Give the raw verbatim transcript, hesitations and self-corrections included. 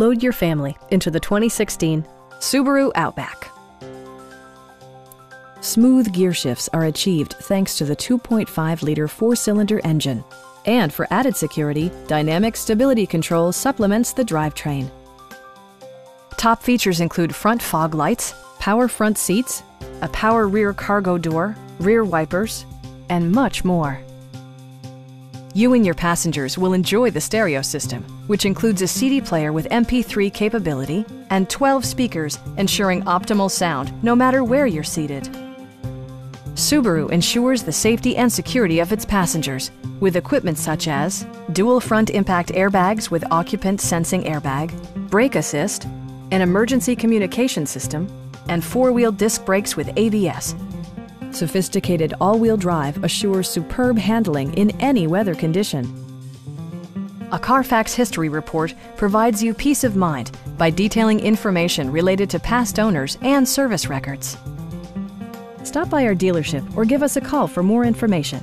Load your family into the twenty sixteen Subaru Outback. Smooth gear shifts are achieved thanks to the two point five liter four-cylinder engine. And for added security, dynamic stability control supplements the drivetrain. Top features include front fog lights, power front seats, a power rear cargo door, rear wipers, and much more. You and your passengers will enjoy the stereo system, which includes a C D player with M P three capability and twelve speakers, ensuring optimal sound no matter where you're seated. Subaru ensures the safety and security of its passengers with equipment such as dual front impact airbags with occupant sensing airbag, brake assist, an emergency communication system, and four-wheel disc brakes with A B S. Sophisticated all-wheel drive assures superb handling in any weather condition. A Carfax history report provides you peace of mind by detailing information related to past owners and service records. Stop by our dealership or give us a call for more information.